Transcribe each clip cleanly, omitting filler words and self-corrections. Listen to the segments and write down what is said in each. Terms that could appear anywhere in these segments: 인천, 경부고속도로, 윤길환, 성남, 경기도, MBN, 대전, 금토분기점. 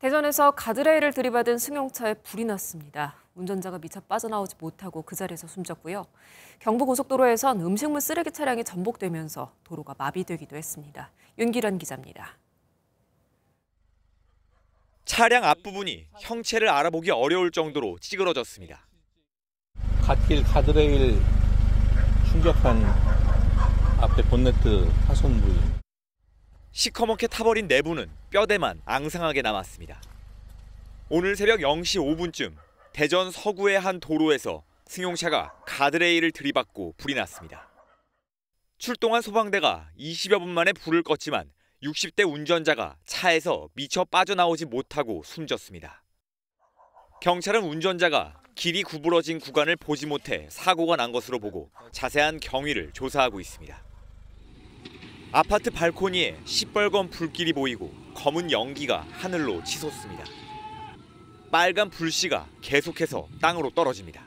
대전에서 가드레일을 들이받은 승용차에 불이 났습니다. 운전자가 미처 빠져나오지 못하고 그 자리에서 숨졌고요. 경부고속도로에선 음식물 쓰레기 차량이 전복되면서 도로가 마비되기도 했습니다. 윤길환 기자입니다. 차량 앞부분이 형체를 알아보기 어려울 정도로 찌그러졌습니다. 갓길 가드레일 충격한 앞에 본네트 파손 부위입니다. 시커멓게 타버린 내부는 뼈대만 앙상하게 남았습니다. 오늘 새벽 0시 5분쯤 대전 서구의 한 도로에서 승용차가 가드레일을 들이받고 불이 났습니다. 출동한 소방대가 20여 분 만에 불을 껐지만 60대 운전자가 차에서 미처 빠져나오지 못하고 숨졌습니다. 경찰은 운전자가 길이 구부러진 구간을 보지 못해 사고가 난 것으로 보고 자세한 경위를 조사하고 있습니다. 아파트 발코니에 시뻘건 불길이 보이고 검은 연기가 하늘로 치솟습니다. 빨간 불씨가 계속해서 땅으로 떨어집니다.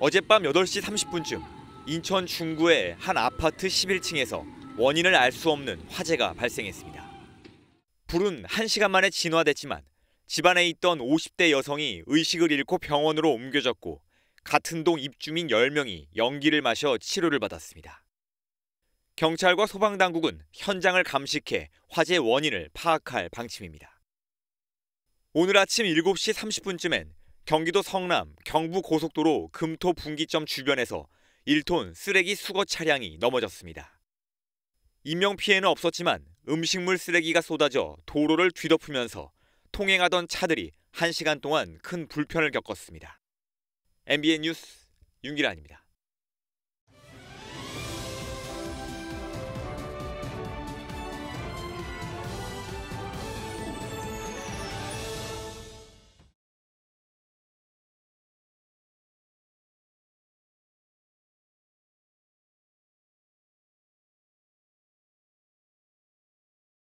어젯밤 8시 30분쯤 인천 중구의 한 아파트 11층에서 원인을 알 수 없는 화재가 발생했습니다. 불은 1시간 만에 진화됐지만 집안에 있던 50대 여성이 의식을 잃고 병원으로 옮겨졌고 같은 동 입주민 10명이 연기를 마셔 치료를 받았습니다. 경찰과 소방당국은 현장을 감식해 화재 원인을 파악할 방침입니다. 오늘 아침 7시 30분쯤엔 경기도 성남 경부고속도로 금토분기점 주변에서 1톤 쓰레기 수거 차량이 넘어졌습니다. 인명피해는 없었지만 음식물 쓰레기가 쏟아져 도로를 뒤덮으면서 통행하던 차들이 1시간 동안 큰 불편을 겪었습니다. MBN 뉴스 윤길환입니다.